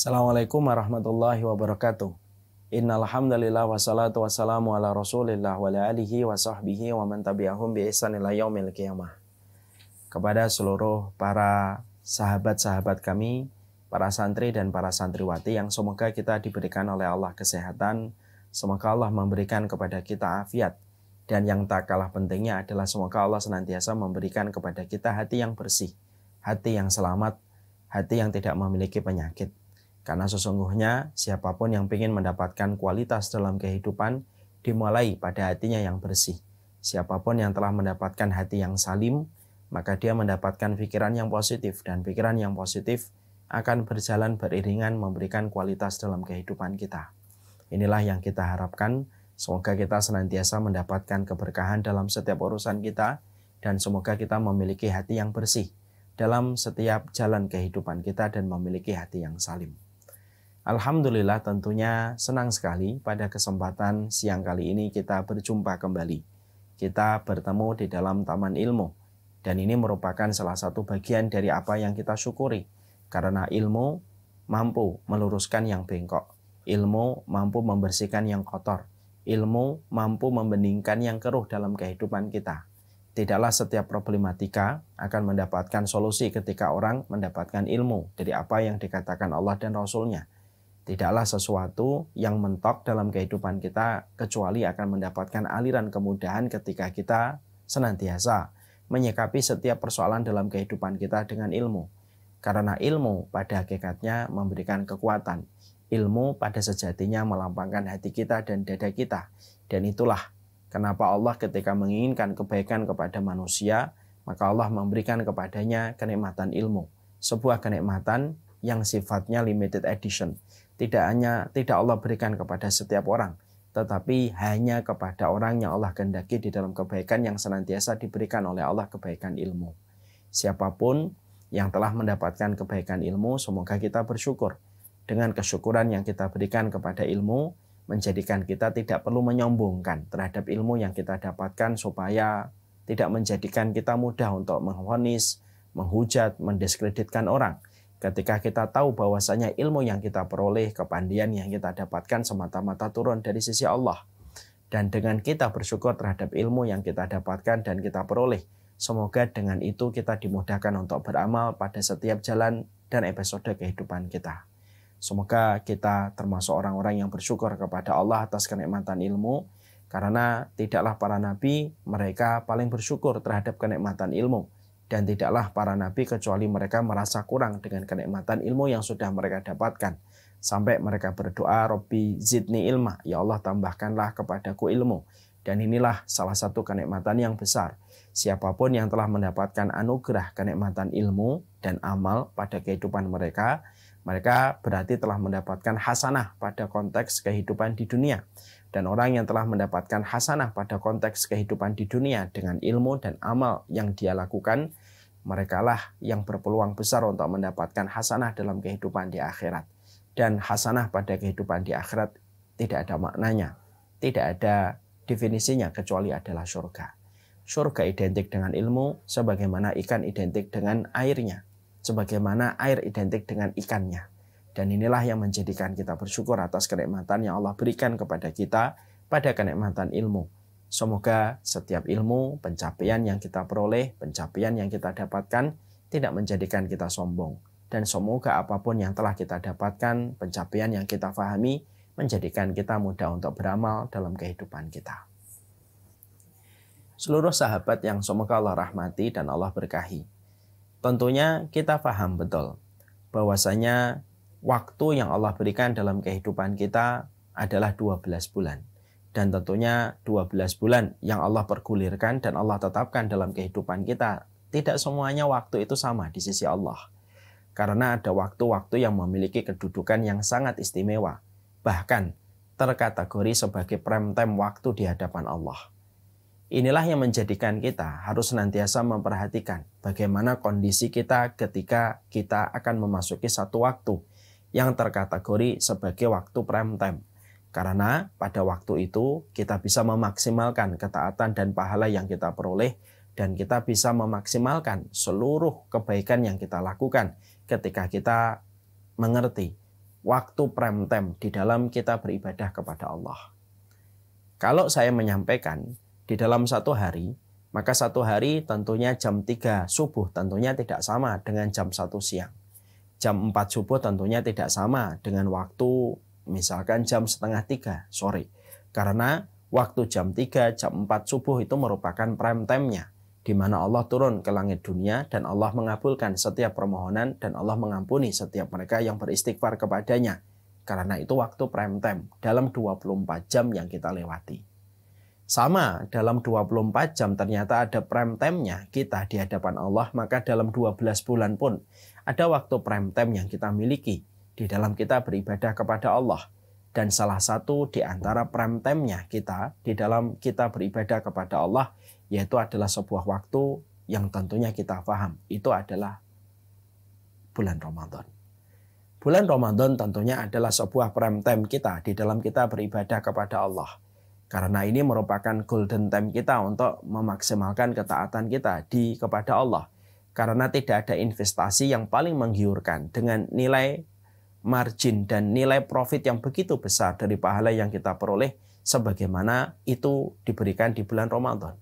Assalamualaikum warahmatullahi wabarakatuh. Innalhamdulillah wassalatu wassalamu ala rasulillah wa ala alihi wa sahbihi wa man tabi'ahum bi ihsan ila yaumil qiyamah. Kepada seluruh para sahabat-sahabat kami, para santri dan para santriwati yang semoga kita diberikan oleh Allah kesehatan, semoga Allah memberikan kepada kita afiat, dan yang tak kalah pentingnya adalah semoga Allah senantiasa memberikan kepada kita hati yang bersih, hati yang selamat, hati yang tidak memiliki penyakit. Karena sesungguhnya siapapun yang ingin mendapatkan kualitas dalam kehidupan dimulai pada hatinya yang bersih. Siapapun yang telah mendapatkan hati yang salim, maka dia mendapatkan pikiran yang positif, dan pikiran yang positif akan berjalan beriringan memberikan kualitas dalam kehidupan kita. Inilah yang kita harapkan. Semoga kita senantiasa mendapatkan keberkahan dalam setiap urusan kita, dan semoga kita memiliki hati yang bersih dalam setiap jalan kehidupan kita dan memiliki hati yang salim. Alhamdulillah, tentunya senang sekali pada kesempatan siang kali ini kita berjumpa kembali. Kita bertemu di dalam Taman Ilmu. Dan ini merupakan salah satu bagian dari apa yang kita syukuri. Karena ilmu mampu meluruskan yang bengkok. Ilmu mampu membersihkan yang kotor. Ilmu mampu membeningkan yang keruh dalam kehidupan kita. Tidaklah setiap problematika akan mendapatkan solusi ketika orang mendapatkan ilmu dari apa yang dikatakan Allah dan Rasul-Nya. Tidaklah sesuatu yang mentok dalam kehidupan kita kecuali akan mendapatkan aliran kemudahan ketika kita senantiasa menyikapi setiap persoalan dalam kehidupan kita dengan ilmu. Karena ilmu pada hakikatnya memberikan kekuatan. Ilmu pada sejatinya melambangkan hati kita dan dada kita. Dan itulah kenapa Allah ketika menginginkan kebaikan kepada manusia, maka Allah memberikan kepadanya kenikmatan ilmu. Sebuah kenikmatan yang sifatnya limited edition. Tidak Allah berikan kepada setiap orang, tetapi hanya kepada orang yang Allah kehendaki di dalam kebaikan yang senantiasa diberikan oleh Allah kebaikan ilmu. Siapapun yang telah mendapatkan kebaikan ilmu, semoga kita bersyukur. Dengan kesyukuran yang kita berikan kepada ilmu, menjadikan kita tidak perlu menyombongkan terhadap ilmu yang kita dapatkan, supaya tidak menjadikan kita mudah untuk mengkritik, menghujat, mendiskreditkan orang. Ketika kita tahu bahwasanya ilmu yang kita peroleh, kepandaian yang kita dapatkan semata-mata turun dari sisi Allah. Dan dengan kita bersyukur terhadap ilmu yang kita dapatkan dan kita peroleh, semoga dengan itu kita dimudahkan untuk beramal pada setiap jalan dan episode kehidupan kita. Semoga kita termasuk orang-orang yang bersyukur kepada Allah atas kenikmatan ilmu, karena tidaklah para nabi mereka paling bersyukur terhadap kenikmatan ilmu. Dan tidaklah para nabi kecuali mereka merasa kurang dengan kenikmatan ilmu yang sudah mereka dapatkan. Sampai mereka berdoa, Robbi zidni ilma, ya Allah tambahkanlah kepadaku ilmu. Dan inilah salah satu kenikmatan yang besar. Siapapun yang telah mendapatkan anugerah kenikmatan ilmu dan amal pada kehidupan mereka, mereka berarti telah mendapatkan hasanah pada konteks kehidupan di dunia. Dan orang yang telah mendapatkan hasanah pada konteks kehidupan di dunia dengan ilmu dan amal yang dia lakukan, merekalah yang berpeluang besar untuk mendapatkan hasanah dalam kehidupan di akhirat. Dan hasanah pada kehidupan di akhirat tidak ada maknanya, tidak ada definisinya kecuali adalah surga. Surga identik dengan ilmu, sebagaimana ikan identik dengan airnya, sebagaimana air identik dengan ikannya. Dan inilah yang menjadikan kita bersyukur atas kenikmatan yang Allah berikan kepada kita pada kenikmatan ilmu. Semoga setiap ilmu, pencapaian yang kita peroleh, pencapaian yang kita dapatkan tidak menjadikan kita sombong. Dan semoga apapun yang telah kita dapatkan, pencapaian yang kita pahami, menjadikan kita mudah untuk beramal dalam kehidupan kita. Seluruh sahabat yang semoga Allah rahmati dan Allah berkahi. Tentunya kita paham betul bahwasanya waktu yang Allah berikan dalam kehidupan kita adalah 12 bulan. Dan tentunya 12 bulan yang Allah pergulirkan dan Allah tetapkan dalam kehidupan kita, tidak semuanya waktu itu sama di sisi Allah. Karena ada waktu-waktu yang memiliki kedudukan yang sangat istimewa. Bahkan terkategori sebagai prime time waktu di hadapan Allah. Inilah yang menjadikan kita harus senantiasa memperhatikan bagaimana kondisi kita ketika kita akan memasuki satu waktu yang terkategori sebagai waktu prime time. Karena pada waktu itu kita bisa memaksimalkan ketaatan dan pahala yang kita peroleh, dan kita bisa memaksimalkan seluruh kebaikan yang kita lakukan ketika kita mengerti waktu prime time di dalam kita beribadah kepada Allah. Kalau saya menyampaikan di dalam satu hari, maka satu hari tentunya jam 3 subuh tentunya tidak sama dengan jam 1 siang. Jam 4 subuh tentunya tidak sama dengan waktu misalkan jam 2:30 sore. Karena waktu jam 3, jam 4 subuh itu merupakan prime time-nya, di mana Allah turun ke langit dunia dan Allah mengabulkan setiap permohonan dan Allah mengampuni setiap mereka yang beristighfar kepadanya. Karena itu waktu prime time dalam 24 jam yang kita lewati. Sama dalam 24 jam ternyata ada prime time-nya kita di hadapan Allah, maka dalam 12 bulan pun ada waktu prime time yang kita miliki di dalam kita beribadah kepada Allah. Dan salah satu di antara prime time-nya kita di dalam kita beribadah kepada Allah yaitu adalah sebuah waktu yang tentunya kita paham. Itu adalah bulan Ramadan. Bulan Ramadan tentunya adalah sebuah prime time kita di dalam kita beribadah kepada Allah. Karena ini merupakan golden time kita untuk memaksimalkan ketaatan kita kepada Allah. Karena tidak ada investasi yang paling menggiurkan dengan nilai margin dan nilai profit yang begitu besar dari pahala yang kita peroleh sebagaimana itu diberikan di bulan Ramadan.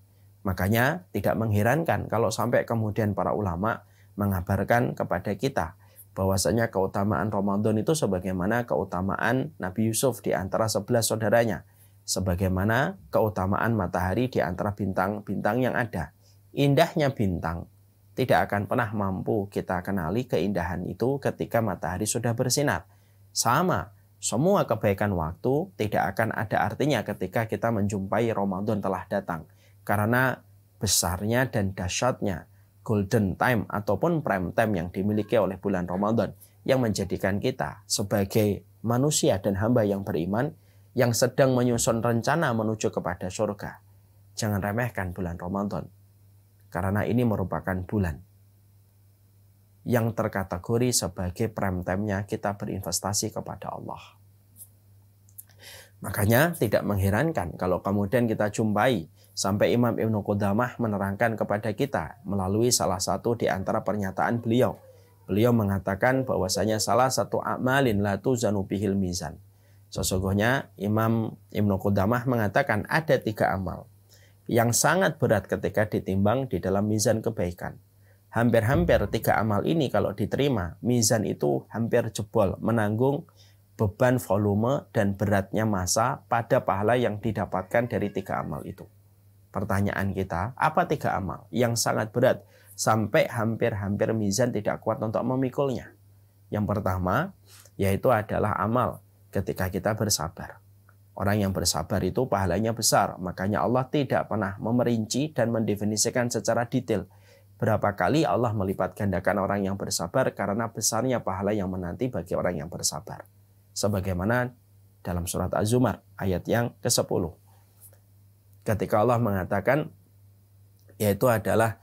Makanya tidak mengherankan kalau sampai kemudian para ulama mengabarkan kepada kita bahwasanya keutamaan Ramadan itu sebagaimana keutamaan Nabi Yusuf di antara 11 saudaranya, sebagaimana keutamaan matahari di antara bintang-bintang yang ada. Indahnya bintang tidak akan pernah mampu kita kenali keindahan itu ketika matahari sudah bersinar. Sama, semua kebaikan waktu tidak akan ada artinya ketika kita menjumpai Ramadan telah datang. Karena besarnya dan dahsyatnya golden time ataupun prime time yang dimiliki oleh bulan Ramadan, yang menjadikan kita sebagai manusia dan hamba yang beriman yang sedang menyusun rencana menuju kepada surga. Jangan remehkan bulan Ramadan. Karena ini merupakan bulan yang terkategori sebagai prime time-nya kita berinvestasi kepada Allah. Makanya tidak mengherankan kalau kemudian kita jumpai sampai Imam Ibnu Qudamah menerangkan kepada kita melalui salah satu di antara pernyataan beliau. Beliau mengatakan bahwasanya salah satu amalin la tuzanu bihil mizan. Sesungguhnya Imam Ibnu Qudamah mengatakan ada 3 amal yang sangat berat ketika ditimbang di dalam mizan kebaikan. Hampir-hampir 3 amal ini kalau diterima, mizan itu hampir jebol, menanggung beban volume dan beratnya massa pada pahala yang didapatkan dari 3 amal itu. Pertanyaan kita, apa 3 amal yang sangat berat sampai hampir-hampir mizan tidak kuat untuk memikulnya? Yang pertama, yaitu adalah amal ketika kita bersabar. Orang yang bersabar itu pahalanya besar. Makanya Allah tidak pernah memerinci dan mendefinisikan secara detail berapa kali Allah melipat gandakan orang yang bersabar, karena besarnya pahala yang menanti bagi orang yang bersabar. Sebagaimana dalam surat Az-Zumar ayat yang ke-10. Ketika Allah mengatakan yaitu adalah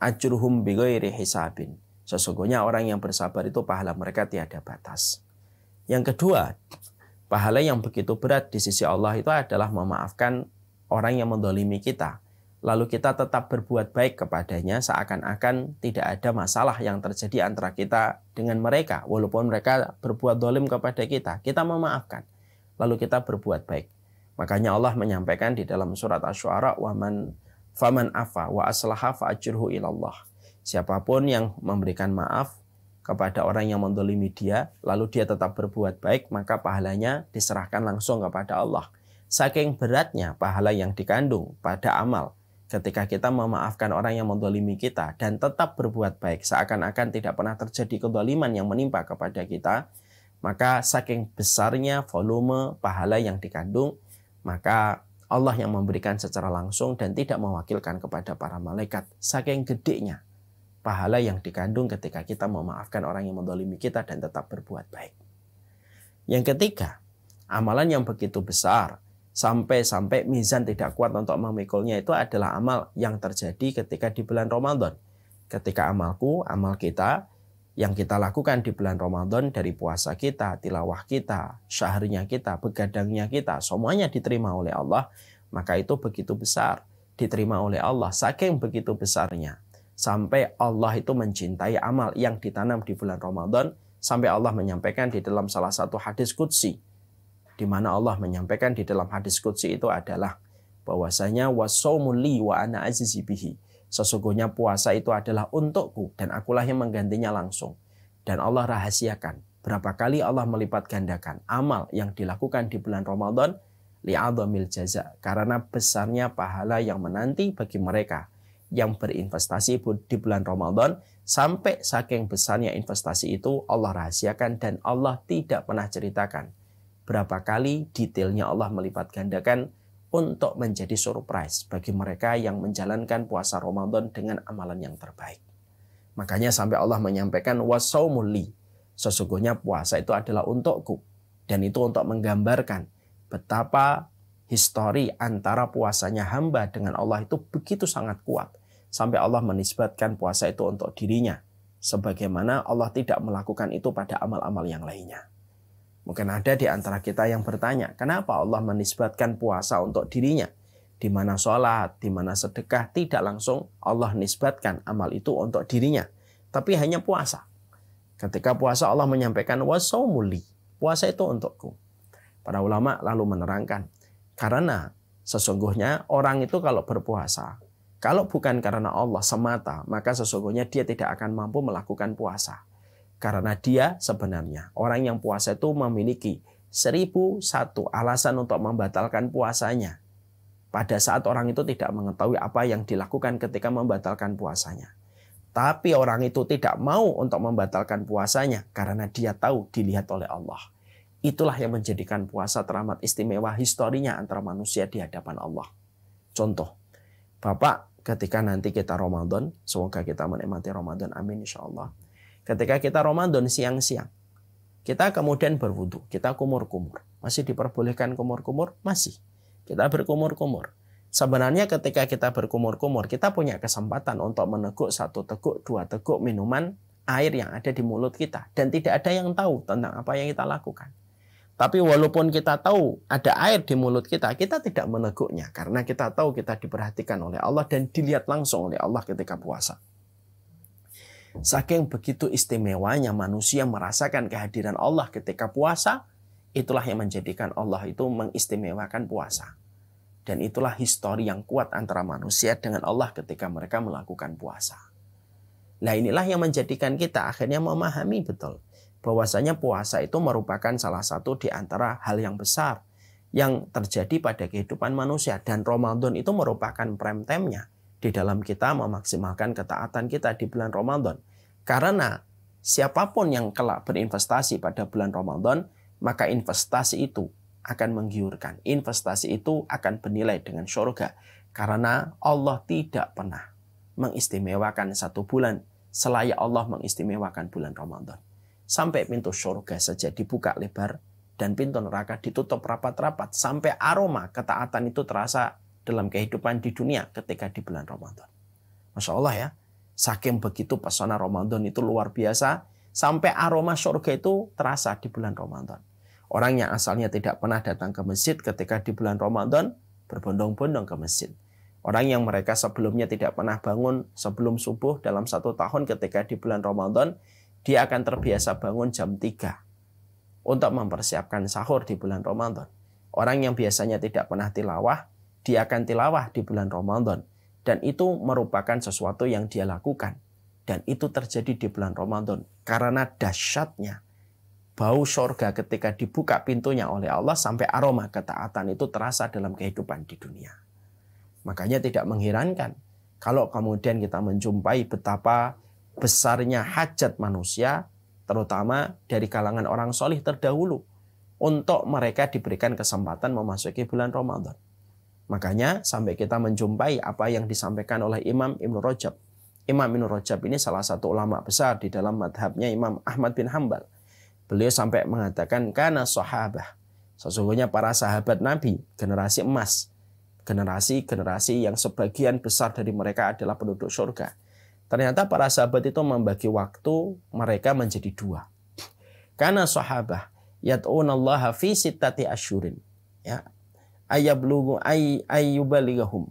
ajruhum bighairi hisabin. Sesungguhnya orang yang bersabar itu pahala mereka tiada batas. Yang kedua, pahala yang begitu berat di sisi Allah itu adalah memaafkan orang yang mendolimi kita. Lalu kita tetap berbuat baik kepadanya seakan-akan tidak ada masalah yang terjadi antara kita dengan mereka. Walaupun mereka berbuat dolim kepada kita, kita memaafkan. Lalu kita berbuat baik. Makanya Allah menyampaikan di dalam surat Asy-Syu'ara, faman afa wa aslaha fa ajruhu ilallah. Siapapun yang memberikan maaf kepada orang yang mendolimi dia, lalu dia tetap berbuat baik, maka pahalanya diserahkan langsung kepada Allah. Saking beratnya pahala yang dikandung pada amal ketika kita memaafkan orang yang mendolimi kita dan tetap berbuat baik seakan-akan tidak pernah terjadi kedoliman yang menimpa kepada kita, maka saking besarnya volume pahala yang dikandung, maka Allah yang memberikan secara langsung dan tidak mewakilkan kepada para malaikat. Saking gedenya pahala yang dikandung ketika kita memaafkan orang yang mendolimi kita dan tetap berbuat baik. Yang ketiga, amalan yang begitu besar sampai-sampai mizan tidak kuat untuk memikulnya itu adalah amal yang terjadi ketika di bulan Ramadan. Ketika amal kita yang kita lakukan di bulan Ramadan, dari puasa kita, tilawah kita, syahrnya kita, begadangnya kita, semuanya diterima oleh Allah, maka itu begitu besar diterima oleh Allah. Saking begitu besarnya sampai Allah itu mencintai amal yang ditanam di bulan Ramadan Sampai Allah menyampaikan di dalam salah satu hadis qudsi, di mana Allah menyampaikan di dalam hadis qudsi itu adalah bahwasanya wasaumu li wa ana azizi bihi. Sesungguhnya puasa itu adalah untukku dan akulah yang menggantinya langsung. Dan Allah rahasiakan berapa kali Allah melipat gandakan amal yang dilakukan di bulan Ramadan li'adhamil jaza, karena besarnya pahala yang menanti bagi mereka yang berinvestasi di bulan Ramadan. Sampai saking besarnya investasi itu Allah rahasiakan dan Allah tidak pernah ceritakan berapa kali detailnya Allah melipat gandakan untuk menjadi surprise bagi mereka yang menjalankan puasa Ramadan dengan amalan yang terbaik. Makanya sampai Allah menyampaikan wasaumul li, sesungguhnya puasa itu adalah untukku, dan itu untuk menggambarkan betapa histori antara puasanya hamba dengan Allah itu begitu sangat kuat. Sampai Allah menisbatkan puasa itu untuk dirinya, sebagaimana Allah tidak melakukan itu pada amal-amal yang lainnya. Mungkin ada di antara kita yang bertanya, kenapa Allah menisbatkan puasa untuk dirinya? Di mana sholat, di mana sedekah, tidak langsung Allah nisbatkan amal itu untuk dirinya, tapi hanya puasa. Ketika puasa Allah menyampaikan wasaumuli, puasa itu untukku. Para ulama lalu menerangkan, karena sesungguhnya orang itu kalau berpuasa, kalau bukan karena Allah semata, maka sesungguhnya dia tidak akan mampu melakukan puasa. Karena dia sebenarnya, orang yang puasa itu memiliki 1001 alasan untuk membatalkan puasanya. Pada saat orang itu tidak mengetahui apa yang dilakukan ketika membatalkan puasanya. Tapi orang itu tidak mau untuk membatalkan puasanya karena dia tahu dilihat oleh Allah. Itulah yang menjadikan puasa teramat istimewa historinya antara manusia di hadapan Allah. Contoh, Bapak, ketika nanti kita Ramadan, semoga kita menikmati Ramadan, amin insya Allah. Ketika kita Ramadan siang-siang, kita kemudian berwudu, kita kumur-kumur. Masih diperbolehkan kumur-kumur? Masih. Kita berkumur-kumur. Sebenarnya ketika kita berkumur-kumur, kita punya kesempatan untuk meneguk 1 teguk, 2 teguk minuman air yang ada di mulut kita. Dan tidak ada yang tahu tentang apa yang kita lakukan. Tapi walaupun kita tahu ada air di mulut kita, kita tidak meneguknya. Karena kita tahu kita diperhatikan oleh Allah dan dilihat langsung oleh Allah ketika puasa. Saking begitu istimewanya manusia merasakan kehadiran Allah ketika puasa, itulah yang menjadikan Allah itu mengistimewakan puasa. Dan itulah histori yang kuat antara manusia dengan Allah ketika mereka melakukan puasa. Nah inilah yang menjadikan kita akhirnya memahami betul bahwasanya puasa itu merupakan salah satu di antara hal yang besar yang terjadi pada kehidupan manusia. Dan Ramadan itu merupakan prime time-nya di dalam kita memaksimalkan ketaatan kita di bulan Ramadan. Karena siapapun yang kelak berinvestasi pada bulan Ramadan, maka investasi itu akan menggiurkan. Investasi itu akan bernilai dengan syurga. Karena Allah tidak pernah mengistimewakan satu bulan selayak Allah mengistimewakan bulan Ramadan. Sampai pintu syurga saja dibuka lebar dan pintu neraka ditutup rapat-rapat. Sampai aroma ketaatan itu terasa dalam kehidupan di dunia ketika di bulan Ramadan. Masya Allah ya, saking begitu pesona Ramadan itu luar biasa, sampai aroma surga itu terasa di bulan Ramadan. Orang yang asalnya tidak pernah datang ke masjid ketika di bulan Ramadan, berbondong-bondong ke masjid. Orang yang mereka sebelumnya tidak pernah bangun sebelum subuh dalam 1 tahun ketika di bulan Ramadan, dia akan terbiasa bangun jam 3 untuk mempersiapkan sahur di bulan Ramadan. Orang yang biasanya tidak pernah tilawah, dia akan tilawah di bulan Ramadan. Dan itu merupakan sesuatu yang dia lakukan. Dan itu terjadi di bulan Ramadan. Karena dahsyatnya bau surga ketika dibuka pintunya oleh Allah, sampai aroma ketaatan itu terasa dalam kehidupan di dunia. Makanya tidak mengherankan kalau kemudian kita menjumpai betapa besarnya hajat manusia, terutama dari kalangan orang solih terdahulu, untuk mereka diberikan kesempatan memasuki bulan Ramadan. Makanya sampai kita menjumpai apa yang disampaikan oleh Imam Ibnu Rajab. Imam Ibnu Rajab ini salah satu ulama besar di dalam madhabnya Imam Ahmad bin Hanbal. Beliau sampai mengatakan, kana sahabah, sesungguhnya para sahabat Nabi, generasi emas, generasi-generasi yang sebagian besar dari mereka adalah penduduk surga. Ternyata para sahabat itu membagi waktu mereka menjadi 2. Kana sahabah yad'unallaha fi sittati asyurin. Ya. Ayyubaligahum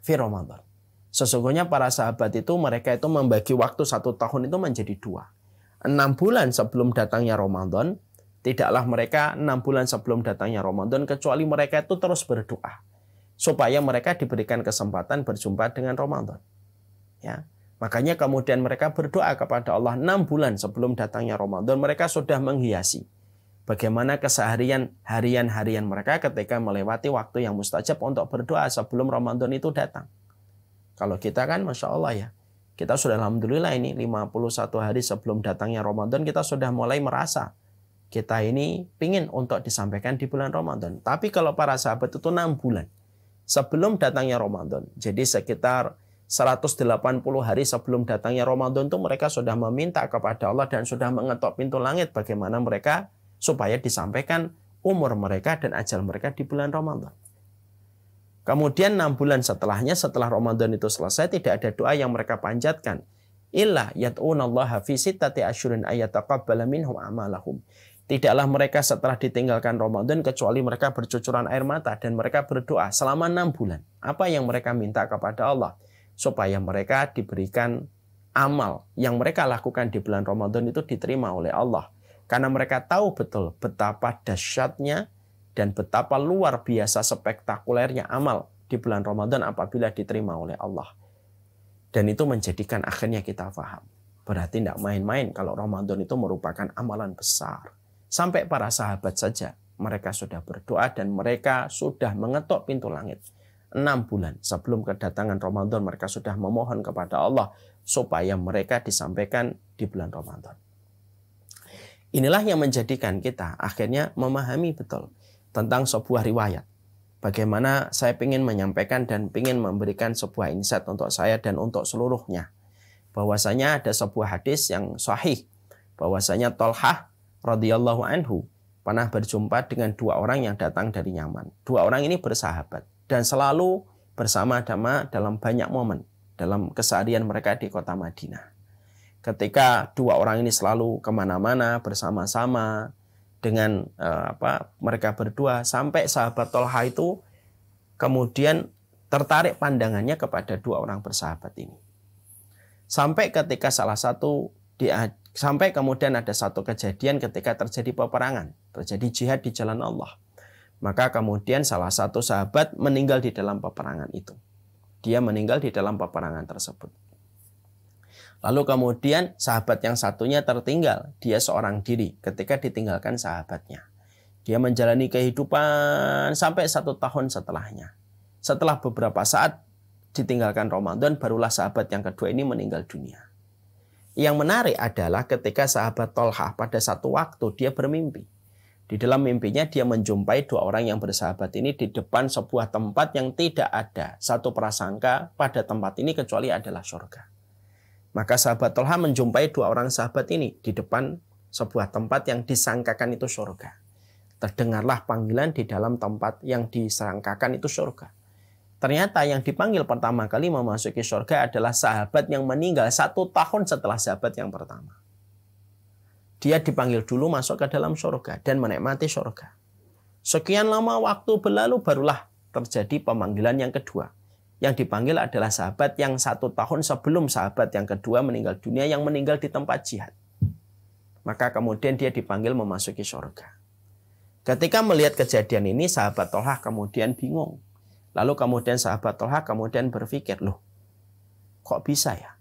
fi Ramadan. Sesungguhnya para sahabat itu mereka itu membagi waktu 1 tahun itu menjadi 2. 6 bulan sebelum datangnya Ramadan, tidaklah mereka 6 bulan sebelum datangnya Ramadan, kecuali mereka itu terus berdoa supaya mereka diberikan kesempatan berjumpa dengan Ramadan. Ya, makanya kemudian mereka berdoa kepada Allah 6 bulan sebelum datangnya Ramadan. Mereka sudah menghiasi bagaimana keseharian harian-harian mereka ketika melewati waktu yang mustajab untuk berdoa sebelum Ramadan itu datang. Kalau kita kan Masya Allah ya, kita sudah Alhamdulillah ini 51 hari sebelum datangnya Ramadan kita sudah mulai merasa kita ini pingin untuk disampaikan di bulan Ramadan. Tapi kalau para sahabat itu 6 bulan sebelum datangnya Ramadan. Jadi sekitar 180 hari sebelum datangnya Ramadan itu mereka sudah meminta kepada Allah dan sudah mengetok pintu langit bagaimana mereka supaya disampaikan umur mereka dan ajal mereka di bulan Ramadan. Kemudian 6 bulan setelahnya, setelah Ramadan itu selesai, tidak ada doa yang mereka panjatkan. Illa yad'unallaha fi sittati asyurin ayataqabbala minhum amalahum. Tidaklah mereka setelah ditinggalkan Ramadan kecuali mereka bercucuran air mata dan mereka berdoa selama 6 bulan. Apa yang mereka minta kepada Allah supaya mereka diberikan amal yang mereka lakukan di bulan Ramadan itu diterima oleh Allah. Karena mereka tahu betul betapa dahsyatnya dan betapa luar biasa spektakulernya amal di bulan Ramadan apabila diterima oleh Allah. Dan itu menjadikan akhirnya kita paham. Berarti tidak main-main kalau Ramadan itu merupakan amalan besar. Sampai para sahabat saja mereka sudah berdoa dan mereka sudah mengetok pintu langit. 6 bulan sebelum kedatangan Ramadan mereka sudah memohon kepada Allah supaya mereka disampaikan di bulan Ramadan. Inilah yang menjadikan kita akhirnya memahami betul tentang sebuah riwayat. Bagaimana saya ingin menyampaikan dan ingin memberikan sebuah insight untuk saya dan untuk seluruhnya. Bahwasanya ada sebuah hadis yang sahih. Bahwasanya Tolhah radhiyallahu anhu pernah berjumpa dengan 2 orang yang datang dari Yaman. 2 orang ini bersahabat dan selalu bersama-sama dalam banyak momen dalam keseharian mereka di kota Madinah. Ketika 2 orang ini selalu kemana-mana bersama-sama dengan mereka berdua sampai sahabat Tolha itu kemudian tertarik pandangannya kepada 2 orang bersahabat ini. Sampai ketika kemudian ada satu kejadian ketika terjadi peperangan, terjadi jihad di jalan Allah. Maka kemudian salah satu sahabat meninggal di dalam peperangan itu. Dia meninggal di dalam peperangan tersebut. Lalu kemudian sahabat yang satunya tertinggal. Dia seorang diri ketika ditinggalkan sahabatnya. Dia menjalani kehidupan sampai 1 tahun setelahnya. Setelah beberapa saat ditinggalkan Ramadan, barulah sahabat yang kedua ini meninggal dunia. Yang menarik adalah ketika sahabat Tolhah pada satu waktu dia bermimpi. Di dalam mimpinya dia menjumpai 2 orang yang bersahabat ini di depan sebuah tempat yang tidak ada satu prasangka pada tempat ini kecuali adalah surga. Maka sahabat Tolha menjumpai 2 orang sahabat ini di depan sebuah tempat yang disangkakan itu surga. Terdengarlah panggilan di dalam tempat yang disangkakan itu surga. Ternyata yang dipanggil pertama kali memasuki surga adalah sahabat yang meninggal 1 tahun setelah sahabat yang pertama. Dia dipanggil dulu masuk ke dalam surga dan menikmati surga. Sekian lama waktu berlalu barulah terjadi pemanggilan yang kedua. Yang dipanggil adalah sahabat yang 1 tahun sebelum sahabat yang kedua meninggal dunia yang meninggal di tempat jihad. Maka kemudian dia dipanggil memasuki surga. Ketika melihat kejadian ini sahabat Tolhah kemudian bingung. Lalu kemudian sahabat Tolhah kemudian berpikir, loh kok bisa ya?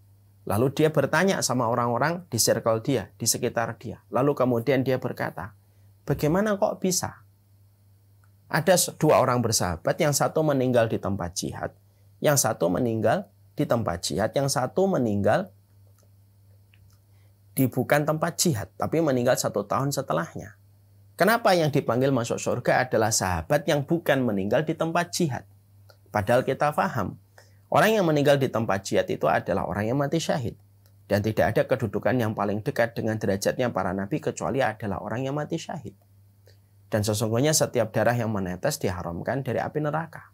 Lalu dia bertanya sama orang-orang di circle dia, di sekitar dia. Lalu kemudian dia berkata, bagaimana kok bisa? Ada 2 orang bersahabat, yang satu meninggal di tempat jihad. Yang satu meninggal di tempat jihad. Yang satu meninggal di bukan tempat jihad. Tapi meninggal 1 tahun setelahnya. Kenapa yang dipanggil masuk surga adalah sahabat yang bukan meninggal di tempat jihad? Padahal kita paham. Orang yang meninggal di tempat jihad itu adalah orang yang mati syahid. Dan tidak ada kedudukan yang paling dekat dengan derajatnya para nabi kecuali adalah orang yang mati syahid. Dan sesungguhnya setiap darah yang menetes diharamkan dari api neraka.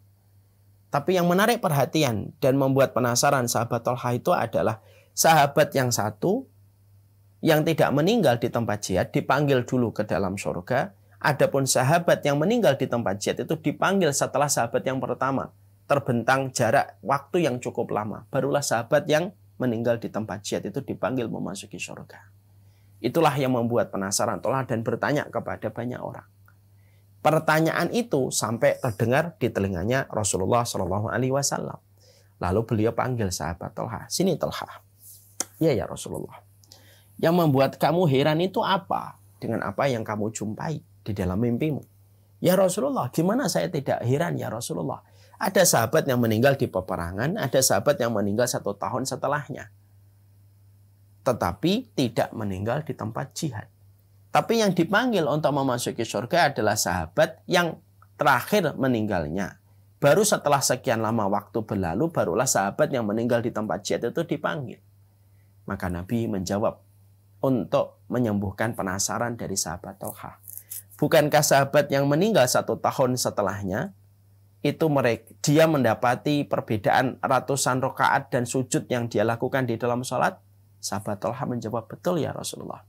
Tapi yang menarik perhatian dan membuat penasaran sahabat Tolhah itu adalah sahabat yang satu yang tidak meninggal di tempat jihad dipanggil dulu ke dalam surga. Adapun sahabat yang meninggal di tempat jihad itu dipanggil setelah sahabat yang pertama. Terbentang jarak waktu yang cukup lama. Barulah sahabat yang meninggal di tempat jihad itu dipanggil memasuki surga. Itulah yang membuat penasaran, tolak, dan bertanya kepada banyak orang. Pertanyaan itu sampai terdengar di telinganya Rasulullah SAW. Lalu beliau panggil sahabat Tolha, sini Tolha. Ya ya Rasulullah. Yang membuat kamu heran itu apa? Dengan apa yang kamu jumpai di dalam mimpimu? Ya Rasulullah, gimana saya tidak heran ya Rasulullah? Ada sahabat yang meninggal di peperangan, ada sahabat yang meninggal 1 tahun setelahnya. Tetapi tidak meninggal di tempat jihad. Tapi yang dipanggil untuk memasuki surga adalah sahabat yang terakhir meninggalnya. Baru setelah sekian lama waktu berlalu, barulah sahabat yang meninggal di tempat jihad itu dipanggil. Maka Nabi menjawab untuk menyembuhkan penasaran dari sahabat Tolha. Bukankah sahabat yang meninggal 1 tahun setelahnya, itu dia mendapati perbedaan ratusan rakaat dan sujud yang dia lakukan di dalam sholat? Sahabat Tolha menjawab, betul ya Rasulullah.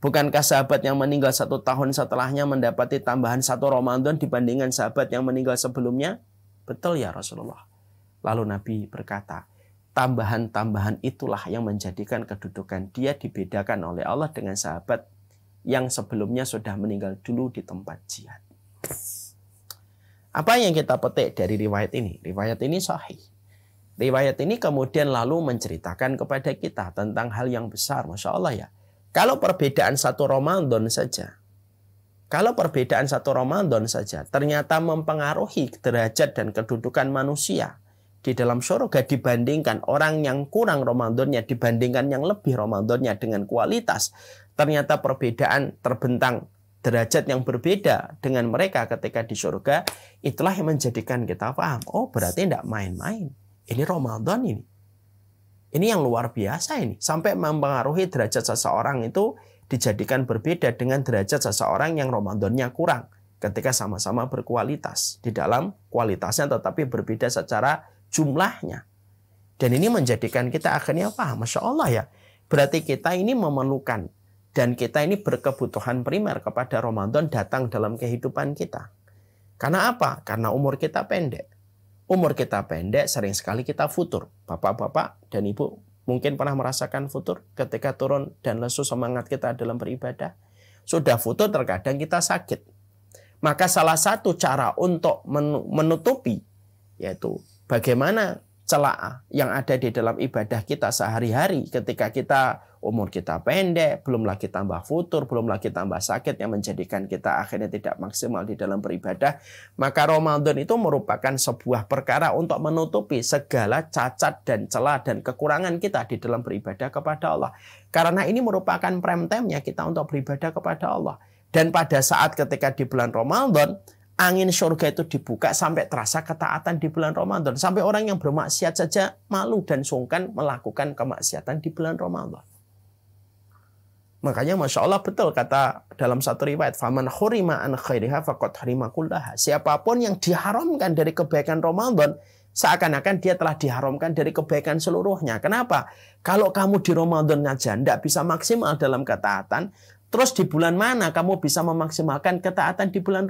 Bukankah sahabat yang meninggal 1 tahun setelahnya mendapati tambahan 1 Ramadan dibandingkan sahabat yang meninggal sebelumnya? Betul ya Rasulullah. Lalu Nabi berkata, tambahan-tambahan itulah yang menjadikan kedudukan dia dibedakan oleh Allah dengan sahabat yang sebelumnya sudah meninggal dulu di tempat jihad. Apa yang kita petik dari riwayat ini? Riwayat ini sahih. Riwayat ini kemudian lalu menceritakan kepada kita tentang hal yang besar. Masya Allah ya. Kalau perbedaan 1 Ramadan saja, ternyata mempengaruhi derajat dan kedudukan manusia di dalam surga dibandingkan orang yang kurang Ramadannya, dibandingkan yang lebih Ramadannya dengan kualitas, ternyata perbedaan terbentang derajat yang berbeda dengan mereka ketika di surga, itulah yang menjadikan kita paham. Oh, berarti tidak main-main. Ini Ramadan ini. Ini yang luar biasa ini. Sampai mempengaruhi derajat seseorang itu dijadikan berbeda dengan derajat seseorang yang Ramadannya kurang. Ketika sama-sama berkualitas. Di dalam kualitasnya tetapi berbeda secara jumlahnya. Dan ini menjadikan kita akhirnya paham. Masya Allah ya. Berarti kita ini memerlukan. Dan kita ini berkebutuhan primer kepada Ramadan datang dalam kehidupan kita. Karena apa? Karena umur kita pendek. Umur kita pendek, sering sekali kita futur. Bapak-bapak dan ibu mungkin pernah merasakan futur ketika turun dan lesu semangat kita dalam beribadah. Sudah futur, terkadang kita sakit. Maka salah satu cara untuk menutupi, yaitu bagaimana celah yang ada di dalam ibadah kita sehari-hari ketika kita umur kita pendek, belum lagi tambah futur, belum lagi tambah sakit yang menjadikan kita akhirnya tidak maksimal di dalam beribadah. Maka Ramadan itu merupakan sebuah perkara untuk menutupi segala cacat dan celah dan kekurangan kita di dalam beribadah kepada Allah. Karena ini merupakan prime time-nya kita untuk beribadah kepada Allah. Dan pada saat ketika di bulan Ramadan, angin surga itu dibuka sampai terasa ketaatan di bulan Ramadan. Sampai orang yang bermaksiat saja malu dan sungkan melakukan kemaksiatan di bulan Ramadan. Makanya Masya Allah betul kata dalam satu riwayat, faman hurima an khairiha faqad hurima kullaha. Siapapun yang diharamkan dari kebaikan Ramadan, seakan-akan dia telah diharamkan dari kebaikan seluruhnya. Kenapa? Kalau kamu di Ramadan saja tidak bisa maksimal dalam ketaatan, terus di bulan mana kamu bisa memaksimalkan ketaatan di bulan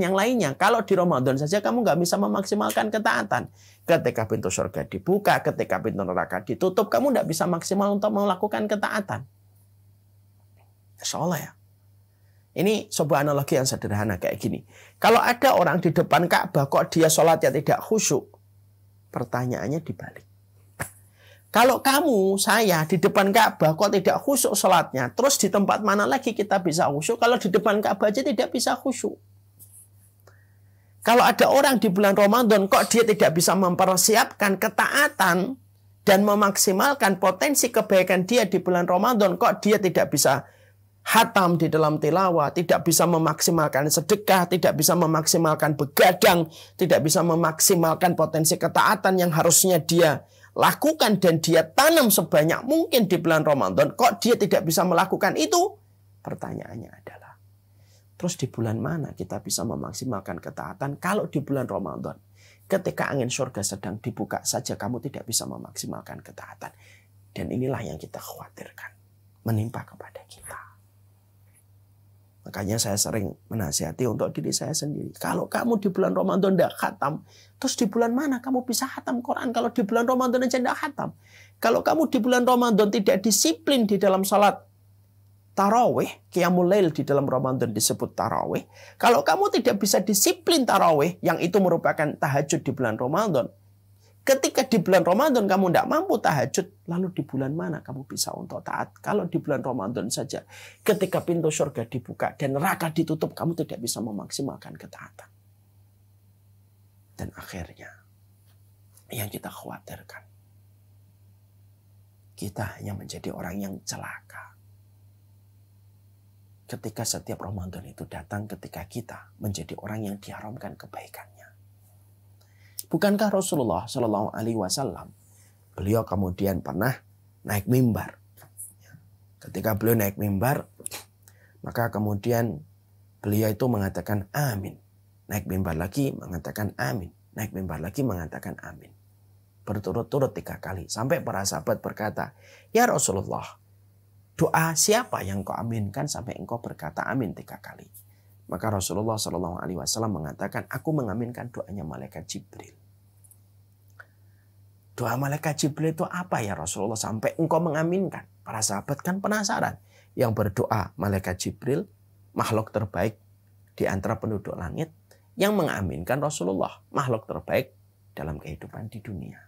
yang lainnya? Kalau di Ramadan saja kamu nggak bisa memaksimalkan ketaatan. Ketika pintu surga dibuka, ketika pintu neraka ditutup, kamu nggak bisa maksimal untuk melakukan ketaatan. Insya Allah ya. Ini sebuah analogi yang sederhana kayak gini. Kalau ada orang di depan Ka'bah kok dia sholatnya tidak khusyuk? Pertanyaannya dibalik. Kalau kamu, saya, di depan Ka'bah kok tidak khusyuk sholatnya, terus di tempat mana lagi kita bisa khusyuk? Kalau di depan Ka'bah aja tidak bisa khusyuk. Kalau ada orang di bulan Ramadan kok dia tidak bisa mempersiapkan ketaatan dan memaksimalkan potensi kebaikan dia di bulan Ramadan, kok dia tidak bisa hatam di dalam tilawah, tidak bisa memaksimalkan sedekah, tidak bisa memaksimalkan begadang, tidak bisa memaksimalkan potensi ketaatan yang harusnya dia lakukan dan dia tanam sebanyak mungkin di bulan Ramadan, kok dia tidak bisa melakukan itu? Pertanyaannya adalah, terus di bulan mana kita bisa memaksimalkan ketaatan kalau di bulan Ramadan? Ketika angin surga sedang dibuka saja kamu tidak bisa memaksimalkan ketaatan. Dan inilah yang kita khawatirkan menimpa kepada kita. Makanya saya sering menasihati untuk diri saya sendiri. Kalau kamu di bulan Ramadan tidak khatam, terus di bulan mana kamu bisa khatam Quran? Kalau di bulan Ramadan aja tidak khatam. Kalau kamu di bulan Ramadan tidak disiplin di dalam sholat, tarawih, qiyamul lail di dalam Ramadan disebut tarawih. Kalau kamu tidak bisa disiplin tarawih, yang itu merupakan tahajud di bulan Ramadan. Ketika di bulan Ramadan kamu tidak mampu tahajud, lalu di bulan mana kamu bisa untuk taat? Kalau di bulan Ramadan saja, ketika pintu surga dibuka dan neraka ditutup, kamu tidak bisa memaksimalkan ketaatan. Dan akhirnya, yang kita khawatirkan, kita hanya menjadi orang yang celaka. Ketika setiap Ramadan itu datang, ketika kita menjadi orang yang diharamkan kebaikannya. Bukankah Rasulullah Shallallahu Alaihi Wasallam, beliau kemudian pernah naik mimbar. Ketika beliau naik mimbar, maka kemudian beliau itu mengatakan amin. Naik mimbar lagi mengatakan amin. Naik mimbar lagi mengatakan amin. Berturut-turut 3 kali. Sampai para sahabat berkata, ya Rasulullah, doa siapa yang kau aminkan sampai engkau berkata amin 3 kali. Maka Rasulullah SAW mengatakan, aku mengaminkan doanya malaikat Jibril. Doa malaikat Jibril itu apa ya Rasulullah sampai engkau mengaminkan? Para sahabat kan penasaran. Yang berdoa malaikat Jibril, makhluk terbaik di antara penduduk langit, yang mengaminkan Rasulullah, makhluk terbaik dalam kehidupan di dunia.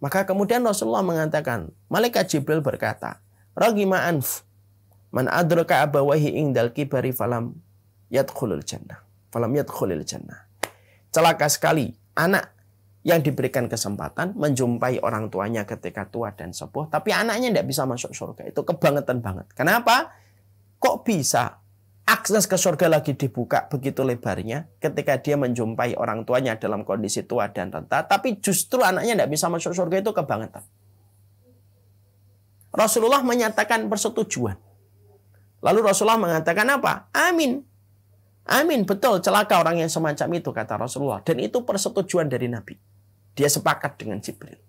Maka kemudian Rasulullah mengatakan, malaikat Jibril berkata, Ragima anf man adraka abawahi ingdal kibari falam yadkhulul jannah. Falam yadkhulil jannah. Celaka sekali anak yang diberikan kesempatan menjumpai orang tuanya ketika tua dan sepuh, tapi anaknya tidak bisa masuk surga. Itu kebangetan banget. Kenapa? Kok bisa akses ke surga lagi dibuka begitu lebarnya ketika dia menjumpai orang tuanya dalam kondisi tua dan renta, tapi justru anaknya tidak bisa masuk surga? Itu kebangetan. Rasulullah menyatakan persetujuan. Lalu Rasulullah mengatakan apa? Amin. Amin, betul. Celaka orang yang semacam itu, kata Rasulullah. Dan itu persetujuan dari Nabi. Dia sepakat dengan Jibril.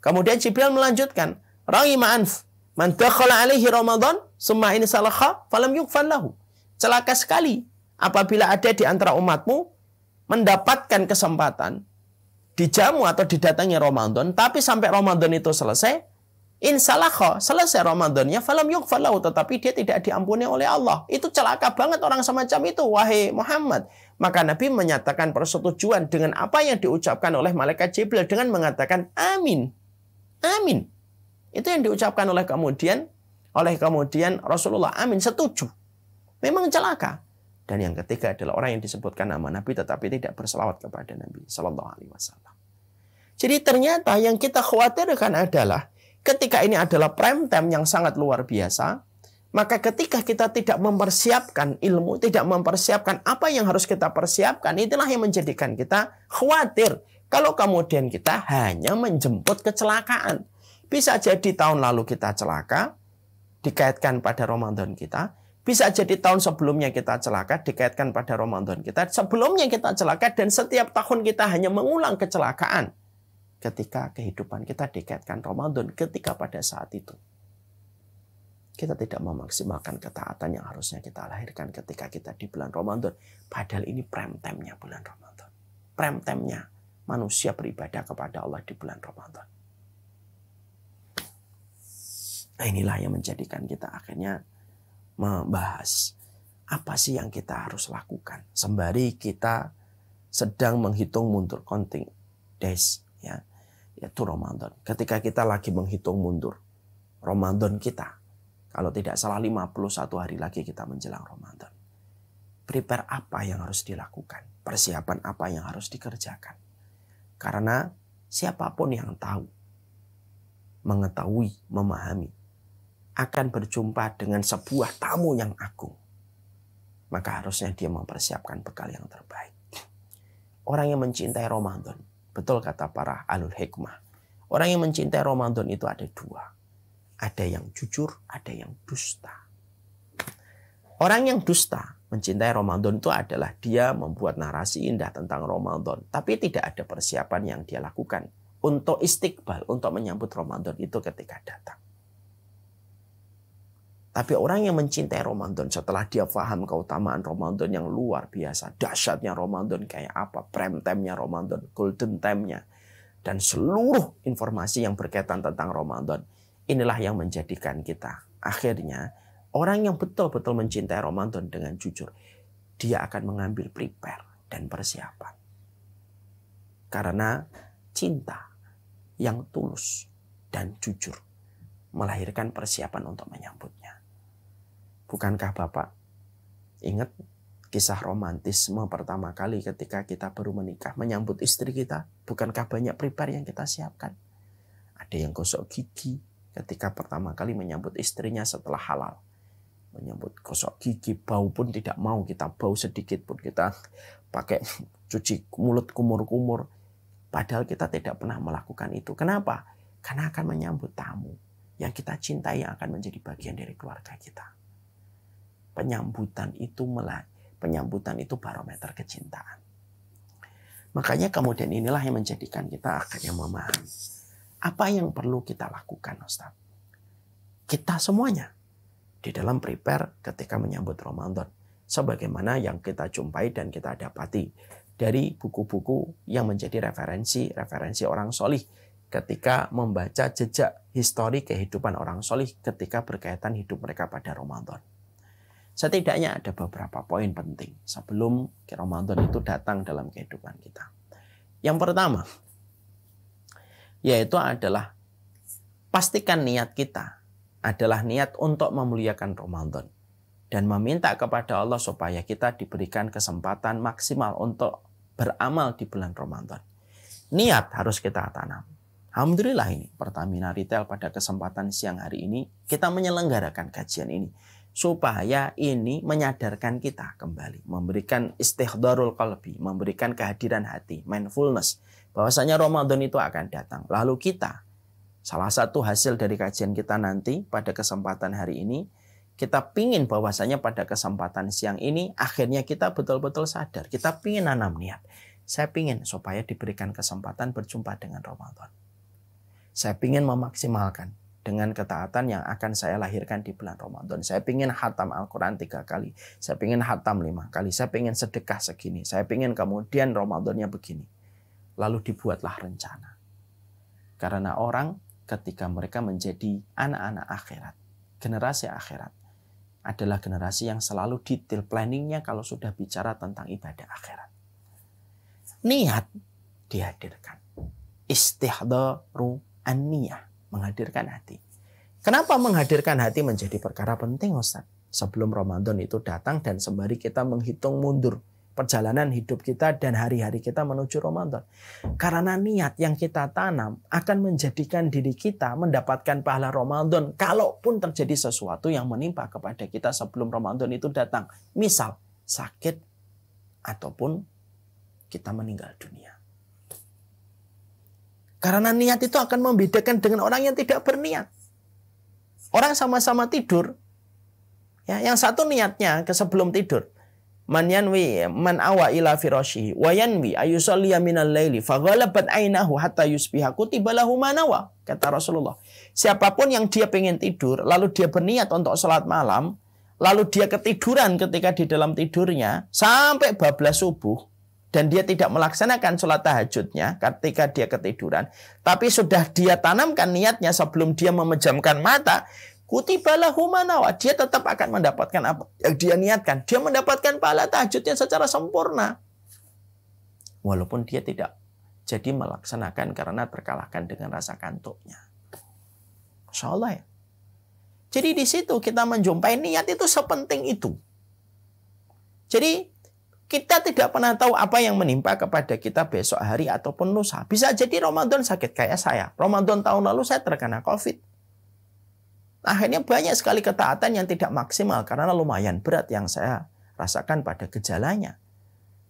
Kemudian Jibril melanjutkan, Ragima anf man dakhala alaihi Ramadan summa in salakha falam yughfar lahu. Celaka sekali apabila ada di antara umatmu mendapatkan kesempatan dijamu atau didatangi Ramadan, tapi sampai Ramadan itu selesai, insalakho, selesai Ramadannya, falam yughfar lahu, tetapi dia tidak diampuni oleh Allah. Itu celaka banget orang semacam itu, wahai Muhammad. Maka Nabi menyatakan persetujuan dengan apa yang diucapkan oleh malaikat Jibril dengan mengatakan amin. Amin. Itu yang diucapkan oleh kemudian Rasulullah, amin, setuju. Memang celaka. Dan yang ketiga adalah orang yang disebutkan nama Nabi tetapi tidak berselawat kepada Nabi Shallallahu Alaihi Wasallam. Jadi ternyata yang kita khawatirkan adalah ketika ini adalah prime time yang sangat luar biasa, maka ketika kita tidak mempersiapkan ilmu, tidak mempersiapkan apa yang harus kita persiapkan, itulah yang menjadikan kita khawatir. Kalau kemudian kita hanya menjemput kecelakaan. Bisa jadi tahun lalu kita celaka, dikaitkan pada Ramadan kita. Bisa jadi tahun sebelumnya kita celaka, dikaitkan pada Ramadan kita. Sebelumnya kita celaka dan setiap tahun kita hanya mengulang kecelakaan. Ketika kehidupan kita dikaitkan Ramadan, ketika pada saat itu kita tidak memaksimalkan ketaatan yang harusnya kita lahirkan ketika kita di bulan Ramadan. Padahal ini prime time-nya bulan Ramadan. Prime time-nya manusia beribadah kepada Allah di bulan Ramadan. Nah, inilah yang menjadikan kita akhirnya membahas apa sih yang kita harus lakukan sembari kita sedang menghitung mundur counting days, ya. Itu Ramadan. Ketika kita lagi menghitung mundur Ramadan kita, kalau tidak salah 51 hari lagi kita menjelang Ramadan. Prepare apa yang harus dilakukan, persiapan apa yang harus dikerjakan. Karena siapapun yang tahu, mengetahui, memahami, akan berjumpa dengan sebuah tamu yang agung. Maka harusnya dia mempersiapkan bekal yang terbaik. Orang yang mencintai Ramadan, betul kata para ahlul hikmah, orang yang mencintai Ramadan itu ada 2. Ada yang jujur, ada yang dusta. Orang yang dusta mencintai Ramadan itu adalah dia membuat narasi indah tentang Ramadan, tapi tidak ada persiapan yang dia lakukan untuk istiqbal, untuk menyambut Ramadan itu ketika datang. Tapi orang yang mencintai Ramadan, setelah dia paham keutamaan Ramadan yang luar biasa, dahsyatnya Ramadan kayak apa, prime time-nya Ramadan, golden time-nya, dan seluruh informasi yang berkaitan tentang Ramadan, inilah yang menjadikan kita Akhirnya, orang yang betul-betul mencintai Ramadan dengan jujur, dia akan mengambil prepare dan persiapan. Karena cinta yang tulus dan jujur melahirkan persiapan untuk menyambutnya. Bukankah Bapak ingat kisah romantisme pertama kali ketika kita baru menikah menyambut istri kita? Bukankah banyak prepare yang kita siapkan? Ada yang gosok gigi ketika pertama kali menyambut istrinya setelah halal. Menyambut gosok gigi, bau pun tidak mau, kita bau sedikit pun kita pakai cuci mulut kumur-kumur. Padahal kita tidak pernah melakukan itu. Kenapa? Karena akan menyambut tamu yang kita cintai yang akan menjadi bagian dari keluarga kita. Penyambutan itu barometer kecintaan. Makanya kemudian inilah yang menjadikan kita akhirnya memahami apa yang perlu kita lakukan, Ustaz. Kita semuanya di dalam prepare ketika menyambut Ramadan, sebagaimana yang kita jumpai dan kita dapati dari buku-buku yang menjadi referensi orang solih ketika membaca jejak histori kehidupan orang solih ketika berkaitan hidup mereka pada Ramadan. Setidaknya ada beberapa poin penting sebelum Ramadan itu datang dalam kehidupan kita. Yang pertama, yaitu adalah pastikan niat kita adalah niat untuk memuliakan Ramadan dan meminta kepada Allah supaya kita diberikan kesempatan maksimal untuk beramal di bulan Ramadan. Niat harus kita tanam. Alhamdulillah ini Pertamina Retail pada kesempatan siang hari ini kita menyelenggarakan kajian ini supaya ini menyadarkan kita kembali, memberikan istihdarul qalbi, memberikan kehadiran hati, mindfulness bahwasanya Ramadan itu akan datang. Lalu kita, salah satu hasil dari kajian kita nanti pada kesempatan hari ini, kita pingin bahwasanya pada kesempatan siang ini akhirnya kita betul-betul sadar, kita pingin nanam niat. Saya pingin supaya diberikan kesempatan berjumpa dengan Ramadan. Saya ingin memaksimalkan dengan ketaatan yang akan saya lahirkan di bulan Ramadan. Saya ingin khatam Al-Quran 3 kali. Saya ingin khatam 5 kali. Saya ingin sedekah segini. Saya ingin kemudian Ramadannya begini. Lalu dibuatlah rencana. Karena orang ketika mereka menjadi anak-anak akhirat, generasi akhirat adalah generasi yang selalu detail planningnya kalau sudah bicara tentang ibadah akhirat. Niat dihadirkan. Istihdaru an-niyah, menghadirkan hati. Kenapa menghadirkan hati menjadi perkara penting, Ustaz? Sebelum Ramadan itu datang dan sembari kita menghitung mundur perjalanan hidup kita dan hari-hari kita menuju Ramadan. Karena niat yang kita tanam akan menjadikan diri kita mendapatkan pahala Ramadan kalaupun terjadi sesuatu yang menimpa kepada kita sebelum Ramadan itu datang. Misal sakit ataupun kita meninggal dunia. Karena niat itu akan membedakan dengan orang yang tidak berniat. Orang sama-sama tidur, ya, yang satu niatnya ke sebelum tidur, man yanwi man awa ila firashihi wa yanwi ayusalli minal laili faghalabat ainahu hatta yusbiha kutiba lahu ma nawa, kata Rasulullah. Siapapun yang dia pengen tidur lalu dia berniat untuk sholat malam, lalu dia ketiduran ketika di dalam tidurnya sampai bablas subuh, dan dia tidak melaksanakan sholat tahajudnya ketika dia ketiduran, tapi sudah dia tanamkan niatnya sebelum dia memejamkan mata, kutiba lahu ma nawa, dia tetap akan mendapatkan apa yang dia niatkan. Dia mendapatkan pahala tahajudnya secara sempurna. Walaupun dia tidak jadi melaksanakan karena terkalahkan dengan rasa kantuknya. Masya Allah ya. Jadi di situ kita menjumpai niat itu sepenting itu. Jadi kita tidak pernah tahu apa yang menimpa kepada kita besok hari ataupun lusa. Bisa jadi Ramadan sakit kayak saya. Ramadan tahun lalu saya terkena COVID. Akhirnya banyak sekali ketaatan yang tidak maksimal karena lumayan berat yang saya rasakan pada gejalanya.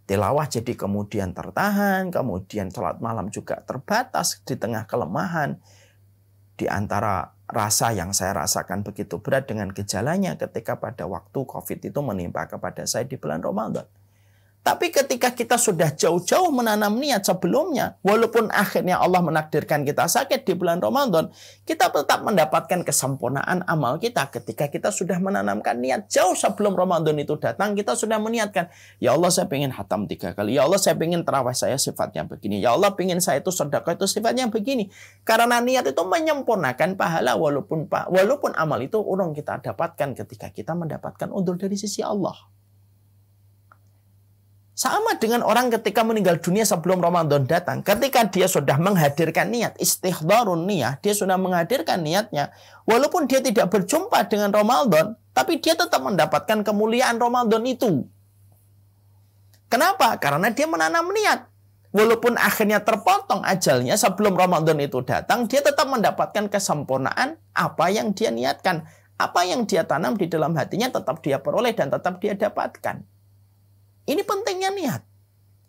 Tilawah jadi kemudian tertahan, kemudian sholat malam juga terbatas di tengah kelemahan. Di antara rasa yang saya rasakan begitu berat dengan gejalanya ketika pada waktu COVID itu menimpa kepada saya di bulan Ramadan. Tapi ketika kita sudah jauh-jauh menanam niat sebelumnya, walaupun akhirnya Allah menakdirkan kita sakit di bulan Ramadan, kita tetap mendapatkan kesempurnaan amal kita. Ketika kita sudah menanamkan niat jauh sebelum Ramadan itu datang, kita sudah meniatkan, ya Allah saya pengen khatam 3 kali. Ya Allah saya pengen terawih saya sifatnya begini. Ya Allah pengen saya itu sedekah itu sifatnya begini. Karena niat itu menyempurnakan pahala walaupun amal itu urung kita dapatkan ketika kita mendapatkan undur dari sisi Allah. Sama dengan orang ketika meninggal dunia sebelum Ramadan datang. Ketika dia sudah menghadirkan niat, istihdharun niyah, dia sudah menghadirkan niatnya. Walaupun dia tidak berjumpa dengan Ramadan, tapi dia tetap mendapatkan kemuliaan Ramadan itu. Kenapa? Karena dia menanam niat. Walaupun akhirnya terpotong ajalnya sebelum Ramadan itu datang, dia tetap mendapatkan kesempurnaan apa yang dia niatkan. Apa yang dia tanam di dalam hatinya tetap dia peroleh dan tetap dia dapatkan. Ini pentingnya niat.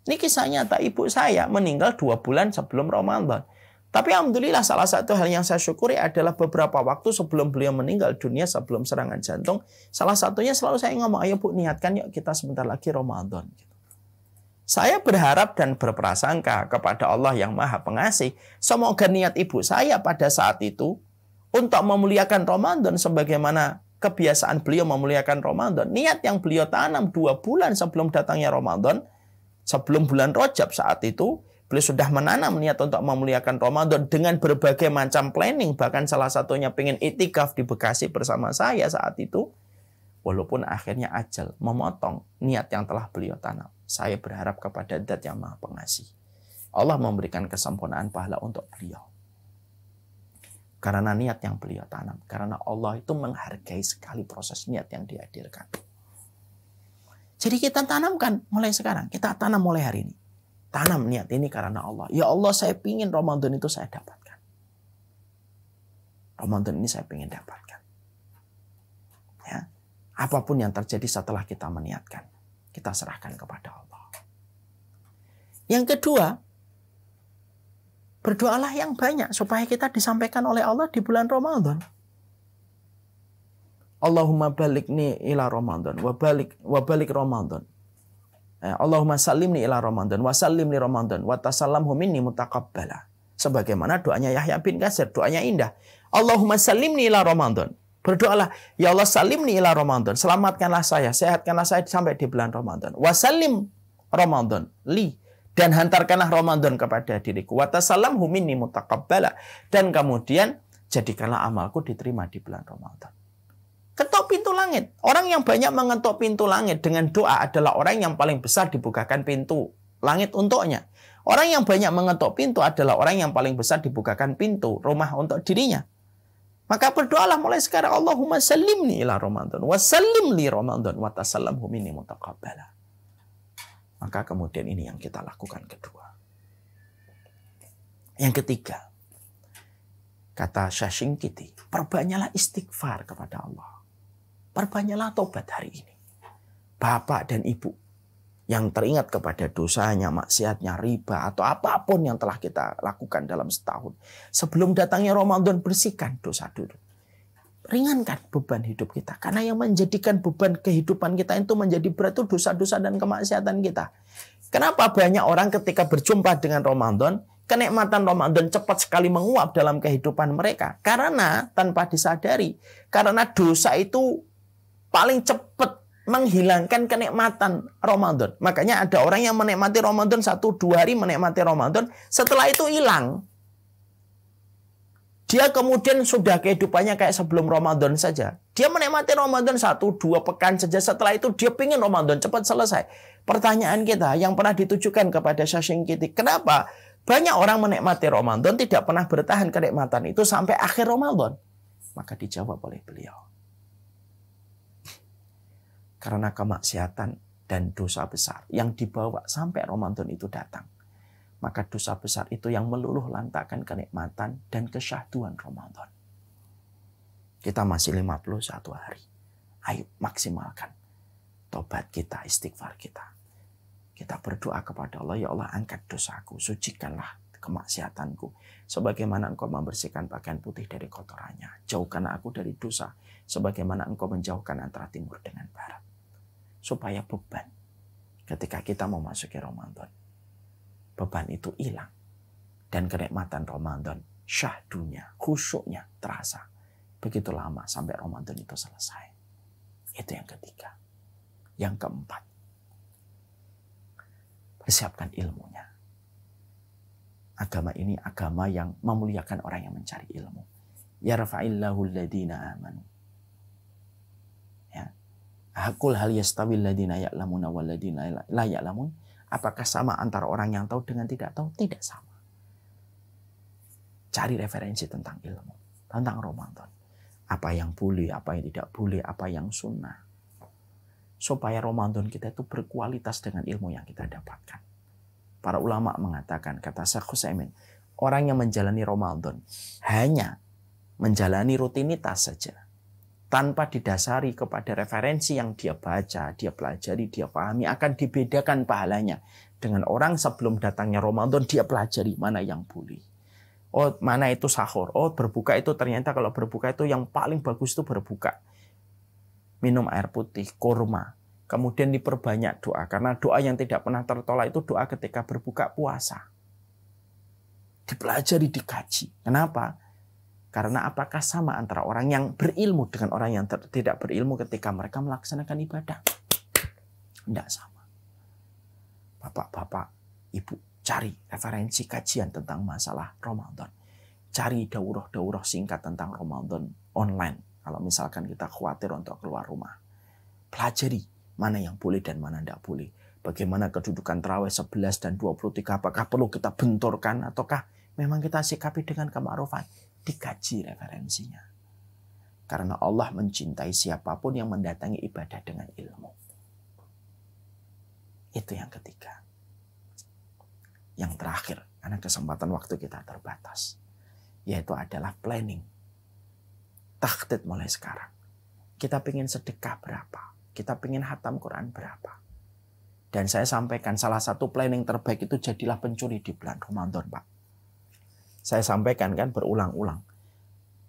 Ini kisah nyata ibu saya meninggal 2 bulan sebelum Ramadan. Tapi alhamdulillah salah satu hal yang saya syukuri adalah beberapa waktu sebelum beliau meninggal dunia sebelum serangan jantung. Salah satunya selalu saya ngomong, ayo bu niatkan yuk kita sebentar lagi Ramadan. Saya berharap dan berprasangka kepada Allah yang Maha Pengasih. Semoga niat ibu saya pada saat itu untuk memuliakan Ramadan sebagaimana kebiasaan beliau memuliakan Ramadan. Niat yang beliau tanam 2 bulan sebelum datangnya Ramadan, sebelum bulan Rajab saat itu, beliau sudah menanam niat untuk memuliakan Ramadan dengan berbagai macam planning. Bahkan salah satunya pengen itikaf di Bekasi bersama saya saat itu. Walaupun akhirnya ajal memotong niat yang telah beliau tanam. Saya berharap kepada Zat yang Maha Pengasih. Allah memberikan kesempurnaan pahala untuk beliau. Karena niat yang beliau tanam. Karena Allah itu menghargai sekali proses niat yang dihadirkan. Jadi kita tanamkan mulai sekarang. Kita tanam mulai hari ini. Tanam niat ini karena Allah. Ya Allah saya pingin Ramadan itu saya dapatkan. Ramadan ini saya pingin dapatkan. Ya. Apapun yang terjadi setelah kita meniatkan. Kita serahkan kepada Allah. Yang kedua. Berdoalah yang banyak supaya kita disampaikan oleh Allah di bulan Ramadan. Allahumma balikni ila Ramadan wa balik Ramadan. Allahumma salimni ila Ramadan wa salimni Ramadan wa tasallamhu minni mutaqabbala. Sebagaimana doanya Yahya bin Katsir, doanya indah. Allahumma salimni ila Ramadan. Berdoalah, ya Allah salimni ila Ramadan. Selamatkanlah saya, sehatkanlah saya sampai di bulan Ramadan. Wa salim Ramadan li. Dan hantarkanlah Ramadan kepada diriku. Wa tasallamhu minni mutaqabbala. Dan kemudian jadikanlah amalku diterima di bulan Ramadan. Ketok pintu langit. Orang yang banyak mengetok pintu langit dengan doa adalah orang yang paling besar dibukakan pintu langit untuknya. Orang yang banyak mengetok pintu adalah orang yang paling besar dibukakan pintu rumah untuk dirinya. Maka berdoalah mulai sekarang. Allahumma salimni ila Ramadan. Wa salimli Ramadan. Wa tasallamhu minni mutaqabbala. Maka kemudian ini yang kita lakukan kedua. Yang ketiga, kata Syashinkiti, perbanyaklah istighfar kepada Allah. Perbanyaklah tobat hari ini. Bapak dan ibu yang teringat kepada dosanya, maksiatnya, riba, atau apapun yang telah kita lakukan dalam setahun. Sebelum datangnya Ramadan, bersihkan dosa dulu. Ringankan beban hidup kita. Karena yang menjadikan beban kehidupan kita itu menjadi berat itu dosa-dosa dan kemaksiatan kita. Kenapa banyak orang ketika berjumpa dengan Ramadan, kenikmatan Ramadan cepat sekali menguap dalam kehidupan mereka? Karena tanpa disadari, karena dosa itu paling cepat menghilangkan kenikmatan Ramadan. Makanya ada orang yang menikmati Ramadan 1-2 hari menikmati Ramadan, setelah itu hilang. Dia kemudian sudah kehidupannya kayak sebelum Ramadan saja. Dia menikmati Ramadan 1-2 pekan saja. Setelah itu dia pingin Ramadan cepat selesai. Pertanyaan kita yang pernah ditujukan kepada Syashinkiti. Kenapa banyak orang menikmati Ramadan tidak pernah bertahan kenikmatan itu sampai akhir Ramadan? Maka dijawab oleh beliau. Karena kemaksiatan dan dosa besar yang dibawa sampai Ramadan itu datang. Maka dosa besar itu yang meluluh lantakan kenikmatan dan kesyahduan Ramadan. Kita masih 51 hari. Ayo maksimalkan tobat kita, istighfar kita. Kita berdoa kepada Allah, ya Allah angkat dosaku, sucikanlah kemaksiatanku. Sebagaimana engkau membersihkan pakaian putih dari kotorannya. Jauhkanlah aku dari dosa. Sebagaimana engkau menjauhkan antara timur dengan barat. Supaya beban ketika kita memasuki Ramadan. Beban itu hilang. Dan kenikmatan Ramadan, syahdunya, khusyuknya terasa. Begitu lama sampai Ramadan itu selesai. Itu yang ketiga. Yang keempat, persiapkan ilmunya. Agama ini agama yang memuliakan orang yang mencari ilmu. Yarfa'illahu alladhina amanu. Ya. Hakul hal yastawil ladina ya'lamuna wal ladina la ya'lamun. Apakah sama antara orang yang tahu dengan tidak tahu? Tidak sama. Cari referensi tentang ilmu, tentang Ramadan. Apa yang boleh, apa yang tidak boleh, apa yang sunnah. Supaya Ramadan kita itu berkualitas dengan ilmu yang kita dapatkan. Para ulama mengatakan, kata Syekh Utsaimin, orang yang menjalani Ramadan hanya menjalani rutinitas saja, tanpa didasari kepada referensi yang dia baca, dia pelajari, dia pahami, akan dibedakan pahalanya dengan orang sebelum datangnya Ramadan dia pelajari mana yang boleh. Oh, mana itu sahur. Oh, berbuka itu ternyata kalau berbuka itu yang paling bagus itu berbuka. Minum air putih, kurma. Kemudian diperbanyak doa. Karena doa yang tidak pernah tertolak itu doa ketika berbuka puasa. Dipelajari, dikaji. Kenapa? Karena apakah sama antara orang yang berilmu dengan orang yang tidak berilmu ketika mereka melaksanakan ibadah? Tidak sama. Bapak-bapak, ibu, cari referensi kajian tentang masalah Ramadan. Cari daurah-daurah singkat tentang Ramadan online. Kalau misalkan kita khawatir untuk keluar rumah. Pelajari mana yang boleh dan mana tidak boleh. Bagaimana kedudukan tarawih 11 dan 23. Apakah perlu kita benturkan ataukah memang kita sikapi dengan kema'rufan? Dikaji referensinya. Karena Allah mencintai siapapun yang mendatangi ibadah dengan ilmu. Itu yang ketiga. Yang terakhir, karena kesempatan waktu kita terbatas, yaitu adalah planning. Takhtit mulai sekarang. Kita pengen sedekah berapa? Kita pengen khatam Quran berapa? Dan saya sampaikan salah satu planning terbaik itu jadilah pencuri di bulan Ramadan, Pak. Saya sampaikan kan berulang-ulang.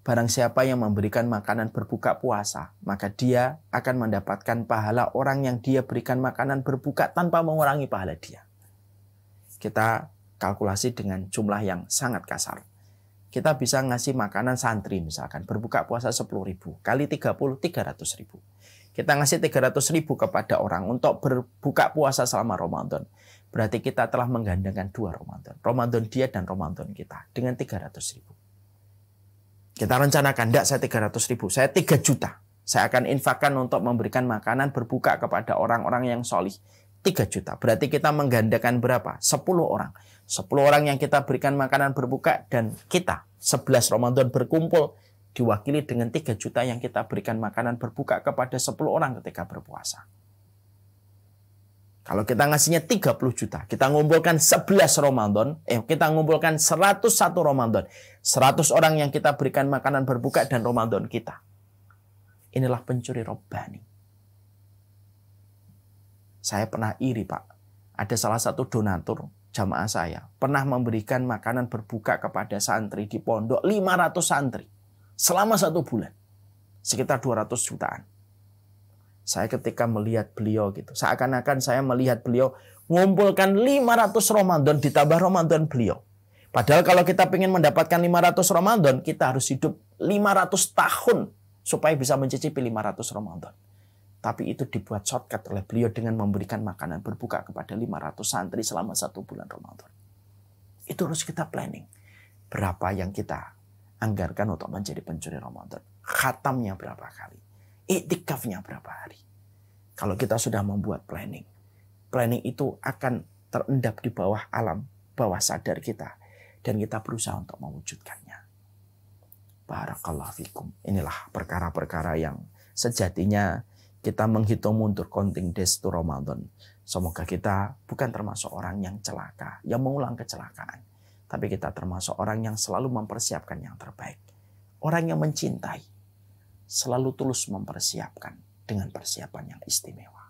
Barang siapa yang memberikan makanan berbuka puasa, maka dia akan mendapatkan pahala orang yang dia berikan makanan berbuka tanpa mengurangi pahala dia. Kita kalkulasi dengan jumlah yang sangat kasar. Kita bisa ngasih makanan santri misalkan. Berbuka puasa 10.000 kali 30, 300.000. Kita ngasih 300.000 kepada orang untuk berbuka puasa selama Ramadan. Berarti kita telah menggandengkan dua Ramadan. Ramadan dia dan Ramadan kita dengan 300.000. Kita rencanakan, enggak saya 300.000, saya 3 juta. Saya akan infakkan untuk memberikan makanan berbuka kepada orang-orang yang solih. 3 juta. Berarti kita menggandakan berapa? 10 orang. 10 orang yang kita berikan makanan berbuka dan kita 11 Ramadan berkumpul diwakili dengan 3 juta yang kita berikan makanan berbuka kepada 10 orang ketika berpuasa. Kalau kita ngasihnya 30 juta, kita ngumpulkan 101 Ramadan. 100 orang yang kita berikan makanan berbuka dan Ramadan kita. Inilah pencuri robbani. Saya pernah iri, Pak. Ada salah satu donatur jamaah saya. Pernah memberikan makanan berbuka kepada santri di pondok 500 santri. Selama 1 bulan. Sekitar 200 jutaan. Saya ketika melihat beliau gitu. Seakan-akan saya melihat beliau ngumpulkan 500 Ramadan ditambah Ramadan beliau. Padahal kalau kita ingin mendapatkan 500 Ramadan, kita harus hidup 500 tahun supaya bisa mencicipi 500 Ramadan. Tapi itu dibuat shortcut oleh beliau dengan memberikan makanan berbuka kepada 500 santri selama 1 bulan Ramadan. Itu harus kita planning. Berapa yang kita anggarkan untuk menjadi pencuri Ramadan. Khatamnya berapa kali. Iktikafnya berapa hari. Kalau kita sudah membuat planning. Planning itu akan terendap di bawah alam, bawah sadar kita. Dan kita berusaha untuk mewujudkannya. Barakallahu fikum. Inilah perkara-perkara yang sejatinya kita menghitung mundur counting days to Ramadan. Semoga kita bukan termasuk orang yang celaka, yang mengulang kecelakaan. Tapi kita termasuk orang yang selalu mempersiapkan yang terbaik. Orang yang mencintai, selalu tulus mempersiapkan dengan persiapan yang istimewa.